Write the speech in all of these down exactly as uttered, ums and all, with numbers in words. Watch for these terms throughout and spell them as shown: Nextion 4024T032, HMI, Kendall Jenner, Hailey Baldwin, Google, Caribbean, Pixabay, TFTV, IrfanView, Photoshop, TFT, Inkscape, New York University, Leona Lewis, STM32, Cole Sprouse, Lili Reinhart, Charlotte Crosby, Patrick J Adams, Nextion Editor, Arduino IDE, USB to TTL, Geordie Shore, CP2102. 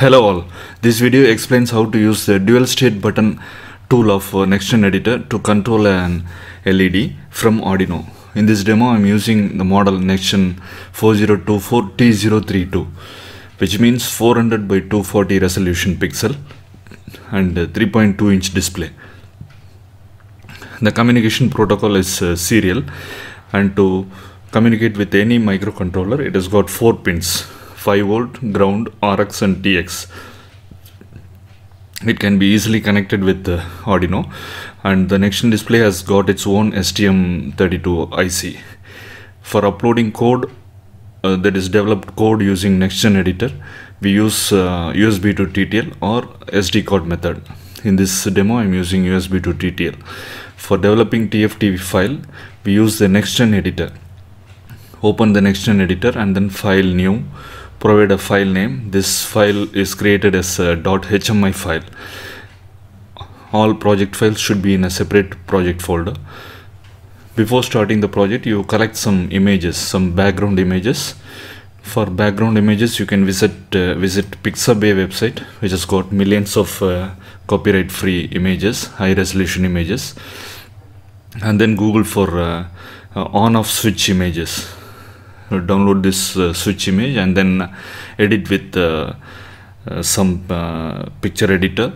Hello all, this video explains how to use the dual state button tool of uh, Nextion editor to control an L E D from Arduino. In this demo I am using the model Nextion four zero two four T zero three two, which means four hundred by two forty resolution pixel and uh, three point two inch display. The communication protocol is uh, serial, and to communicate with any microcontroller it has got four pins: five volt, ground, R X and T X. It can be easily connected with the Arduino, and the Nextion display has got its own S T M thirty-two I C. For uploading code uh, that is developed code using Nextion editor, we use uh, U S B to T T L or S D card method. In this demo I am using U S B to T T L. For developing T F T V file, we use the Nextion editor. Open the Nextion editor and then file new. Provide a file name. This file is created as a .H M I file. All project files should be in a separate project folder. Before starting the project, you collect some images, some background images. For background images, you can visit uh, visit Pixabay website, which has got millions of uh, copyright free images, high resolution images, and then Google for uh, uh, on off switch images. Download this uh, switch image and then edit with uh, uh, some uh, picture editor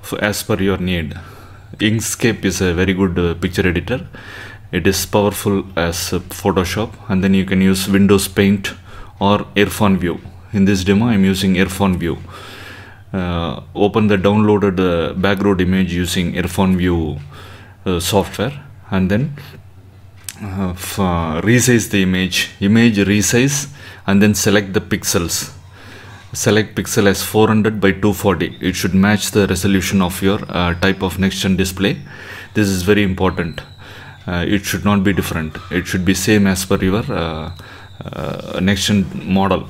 for, as per your need. Inkscape is a very good uh, picture editor. It is powerful as uh, Photoshop, and then you can use Windows Paint or IrfanView. In this demo I am using IrfanView. Uh, open the downloaded uh, background image using IrfanView uh, software, and then Uh, uh, resize the image, image resize, and then select the pixels. Select pixel as four hundred by two forty. It should match the resolution of your uh, type of Nextion display. This is very important. Uh, it should not be different. It should be same as per your uh, uh, Nextion model.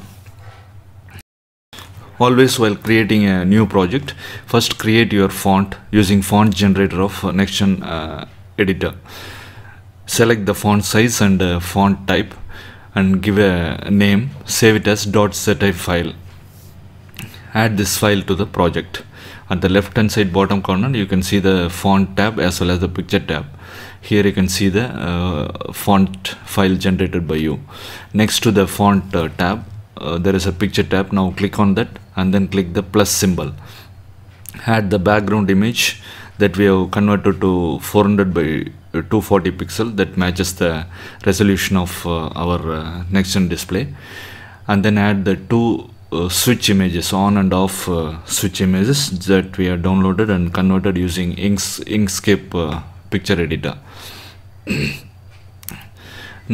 Always, while creating a new project, first create your font using font generator of uh, Nextion uh, editor. Select the font size and uh, font type and give a name. Save it as .zip file. Add this file to the project. At the left hand side bottom corner you can see the font tab as well as the picture tab. Here you can see the uh, font file generated by you. Next to the font uh, tab uh, there is a picture tab. Now click on that and then click the plus symbol. Add the background image that we have converted to four hundred by two forty pixel that matches the resolution of uh, our uh, Nextion display, and then add the two uh, switch images, on and off uh, switch images that we have downloaded and converted using Inks Inkscape uh, picture editor.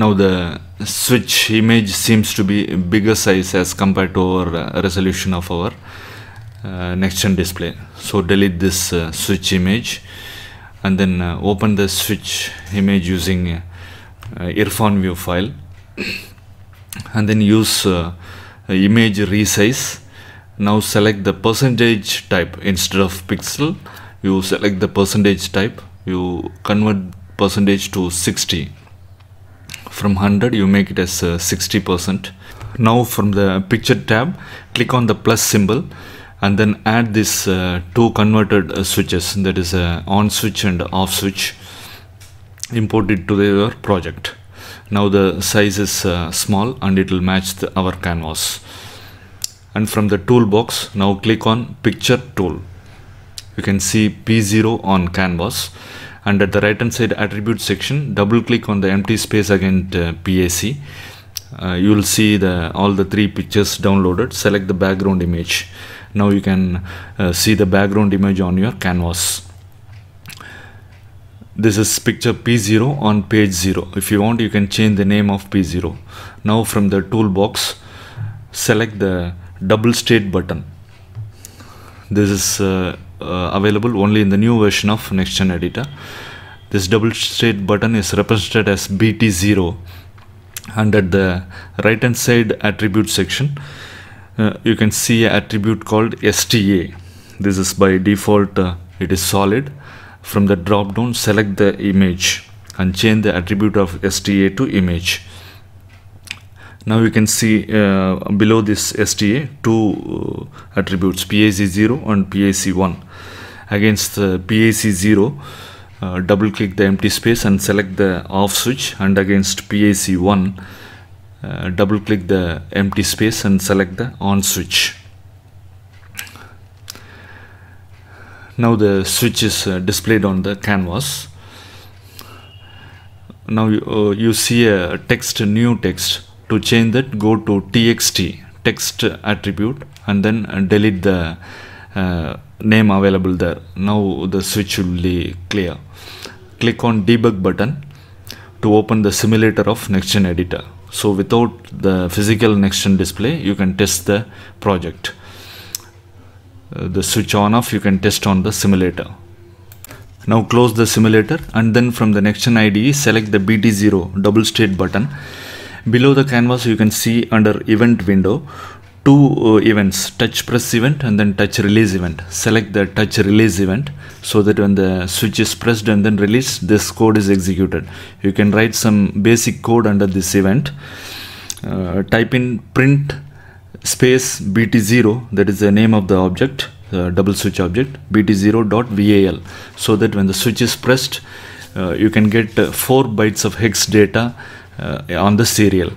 Now the switch image seems to be bigger size as compared to our uh, resolution of our uh, Nextion display, so delete this uh, switch image and then uh, open the switch image using uh, uh, IrfanView file and then use uh, image resize. Now select the percentage type. Instead of pixel you select the percentage type. You convert percentage to sixty. From one hundred you make it as uh, sixty percent. Now from the picture tab click on the plus symbol and then add these uh, two converted uh, switches, that is uh, on switch and off switch. Import it to your project. Now the size is uh, small and it will match the, our canvas. And from the toolbox now click on picture tool. You can see P zero on canvas, and at the right hand side attribute section double click on the empty space against uh, P A C. Uh, you will see the all the three pictures downloaded. Select the background image. Now you can uh, see the background image on your canvas. This is picture P zero on page zero. If you want you can change the name of P zero. Now from the toolbox select the double state button. This is uh, uh, available only in the new version of Nextion editor. This double state button is represented as B T zero, and at the right hand side attribute section uh, you can see an attribute called S T A. This is by default uh, it is solid. From the drop down select the image and change the attribute of S T A to image. Now you can see uh, below this S T A two uh, attributes, P A C zero and P A C one. Against uh, P A C zero, uh, double click the empty space and select the off switch, and against P A C one, uh, double click the empty space and select the on switch. Now the switch is uh, displayed on the canvas. Now uh, you see a text, a new text. To change that, go to T X T, text attribute, and then uh, delete the uh, name available there. Now the switch will be clear. Click on debug button to open the simulator of Nextion editor. So without the physical Nextion display, you can test the project. Uh, the switch on off you can test on the simulator. Now close the simulator, and then from the Nextion I D E select the B T zero double state button. Below the canvas you can see under event window two uh, events, touch press event and then touch release event. Select the touch release event so that when the switch is pressed and then released, this code is executed. You can write some basic code under this event. Uh, type in print space B T zero, that is the name of the object, Uh, double switch object, B T zero dot val, so that when the switch is pressed, uh, you can get uh, four bytes of hex data uh, on the serial.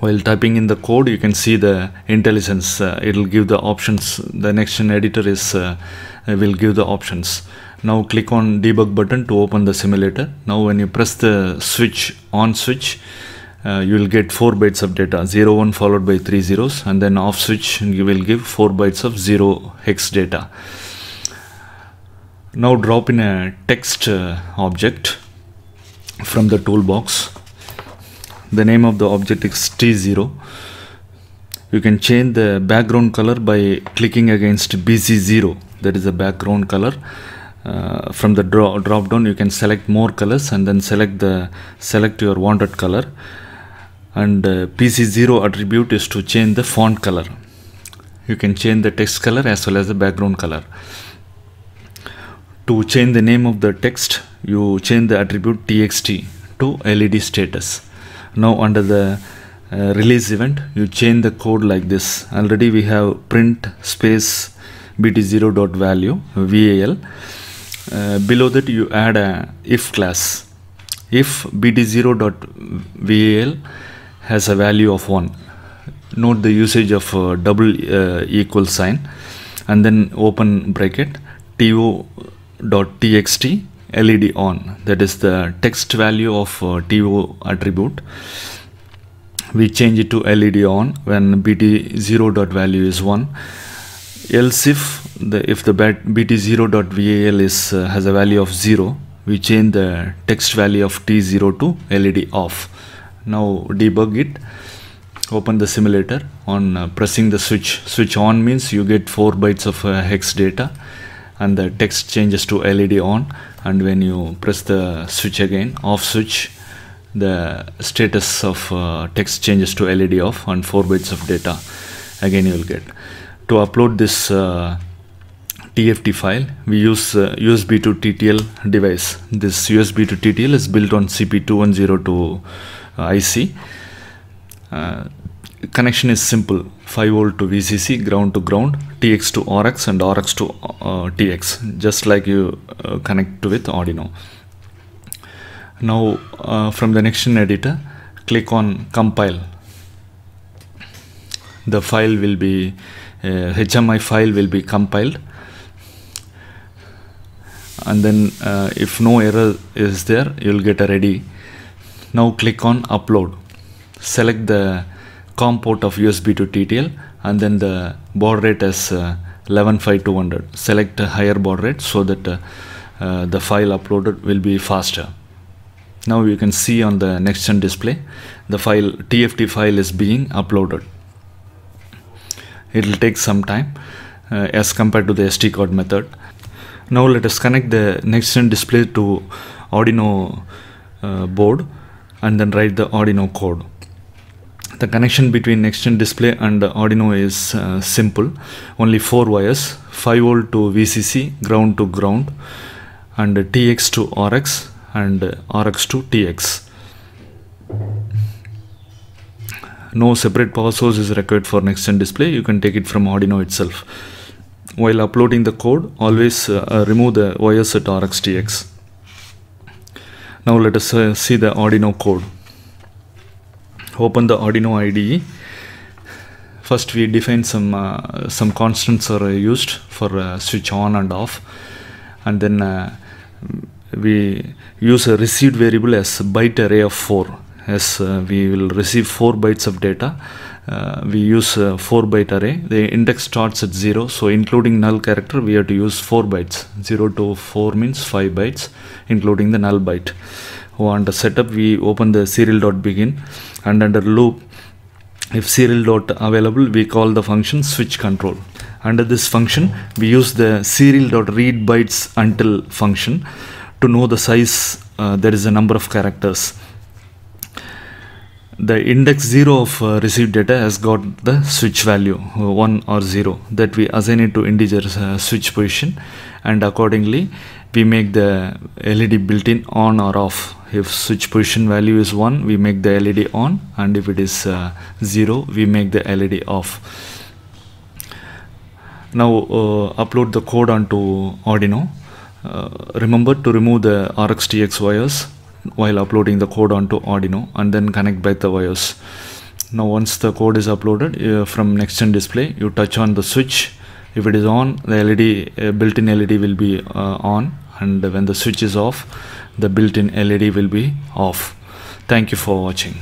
While typing in the code, you can see the intelligence. Uh, it will give the options. The Nextion editor is uh, will give the options. Now click on debug button to open the simulator. Now when you press the switch on switch, Uh, you will get four bytes of data, zero one followed by three zeros, and then off switch you will give four bytes of zero hex data. Now drop in a text uh, object from the toolbox. The name of the object is T zero. You can change the background color by clicking against B C zero, that is the background color. Uh, from the draw, drop down you can select more colors and then select the select your wanted color. And uh, P C zero attribute is to change the font color. You can change the text color as well as the background color. To change the name of the text, you change the attribute T X T to L E D status. Now under the uh, release event, you change the code like this. Already we have print space B T zero dot value val. Uh, below that you add a if class. If B T zero dot val has a value of one, note the usage of uh, double uh, equal sign, and then open bracket to dot T X T L E D on, that is the text value of uh, to attribute. We change it to L E D on when B T zero dot value is one. Else if the if the B T zero dot val is uh, has a value of zero, we change the text value of T zero to L E D off. Now debug it. Open the simulator. On uh, pressing the switch switch on means you get four bytes of uh, hex data, and the text changes to L E D on. And when you press the switch again, off switch, the status of uh, text changes to L E D off, and four bytes of data again you will get. To upload this uh, T F T file, we use uh, U S B to T T L device. This U S B to T T L is built on C P two one zero two uh, I C. Uh, connection is simple: five volt to V C C, ground to ground, T X to R X, and R X to uh, T X, just like you uh, connect with Arduino. Now, uh, from the Nextion editor, click on compile. The file will be Uh, H M I file will be compiled, and then uh, if no error is there, you will get a ready. Now click on upload, select the COM port of U S B to T T L, and then the baud rate as uh, eleven five two hundred. Select a higher baud rate so that uh, uh, the file uploaded will be faster. Now you can see on the Nextion display the file T F T file is being uploaded. It will take some time uh, as compared to the S D card method. Now let us connect the Nextion display to Arduino uh, board and then write the Arduino code. The connection between Nextion display and Arduino is uh, simple. Only four wires: five volt to V C C, ground to ground, and T X to R X, and R X to T X. no separate power source is required for Nextion display. You can take it from Arduino itself. While uploading the code, always uh, remove the wires at R X T X. Now let us uh, see the Arduino code. Open the Arduino I D E. First we define some uh, some constants are used for uh, switch on and off, and then uh, we use a received variable as byte array of four. As uh, we will receive four bytes of data, uh, we use a four byte array. The index starts at zero, so including null character we have to use four bytes. Zero to four means five bytes including the null byte. Oh, under setup we open the serial.begin, and under loop, if serial.available, we call the function switch control. Under this function we use the serial.readbytes until function to know the size. Uh, there is a number of characters. The index zero of uh, received data has got the switch value uh, one or zero, that we assign it to integer uh, switch position, and accordingly we make the L E D built-in on or off. If switch position value is one, we make the L E D on, and if it is uh, zero, we make the L E D off. Now uh, upload the code onto Arduino. Uh, remember to remove the R X T X wires while uploading the code onto Arduino, and then connect back the wires. Now once the code is uploaded uh, from Nextion display, you touch on the switch. If it is on, the L E D uh, built-in L E D will be uh, on, and when the switch is off, the built-in L E D will be off. Thank you for watching.